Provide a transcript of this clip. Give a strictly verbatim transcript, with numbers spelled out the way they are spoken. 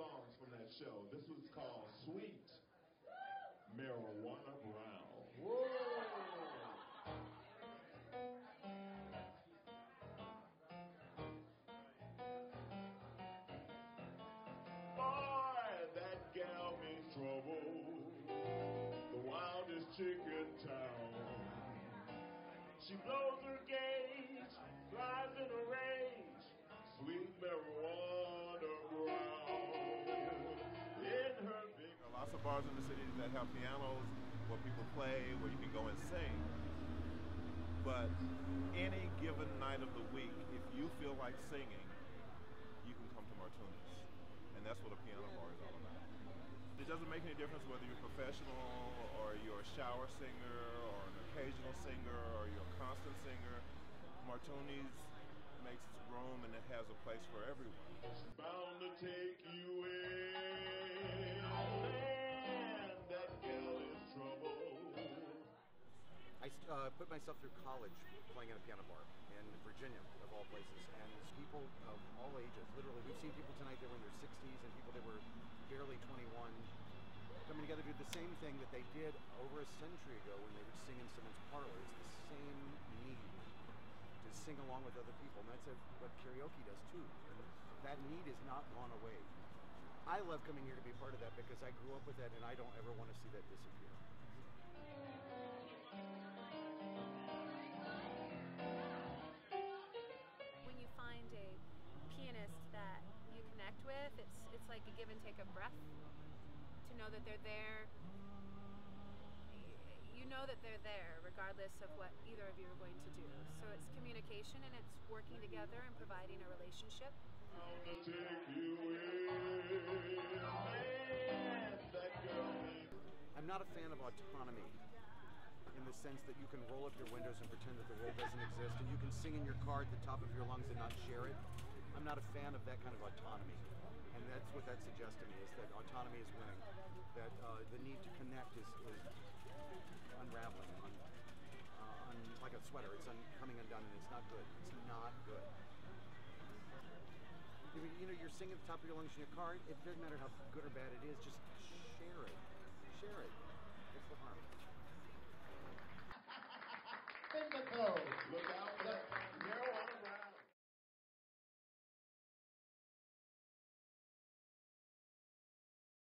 songs from that show. This was called Sweet Marijuana Brown. Whoa! Gal means trouble, the wildest chick in town. She blows her gauge, flies in a rage, sweet marijuana brown. In her big... There are lots of bars in the city that have pianos where people play, where you can go and sing. But any given night of the week, if you feel like singing, you can come to Martuni's. And that's what a piano bar is all about. It doesn't make any difference whether you're professional or you're a shower singer or an occasional singer or you're a constant singer. Martuni's makes its room and it has a place for everyone. It's bound to take you in. Oh man, that girl is trouble. I uh, put myself through college playing in a piano bar in Virginia, of all places, and there's people of all ages, literally. We've seen people tonight that were in their sixties and people that were barely twenty-one coming together to do the same thing that they did over a century ago when they would sing in someone's parlor. It's the same need to sing along with other people, and that's what karaoke does too. And that need has not gone away. I love coming here to be a part of that because I grew up with that and I don't ever want to see that disappear. Find a pianist that you connect with, it's it's like a give and take of breath to know that they're there. You know that they're there regardless of what either of you are going to do. So it's communication and it's working together and providing a relationship. I'm not a fan of autonomy, in the sense that you can roll up your windows and pretend that the world doesn't exist, and you can sing in your car at the top of your lungs and not share it. I'm not a fan of that kind of autonomy, and that's what that suggests to me, is that autonomy is winning, that uh, the need to connect is, is unraveling, un, uh, un, like a sweater, it's un, coming undone, and it's not good. It's not good. You know, you're singing at the top of your lungs in your car, it doesn't matter how good or bad it is, just share it.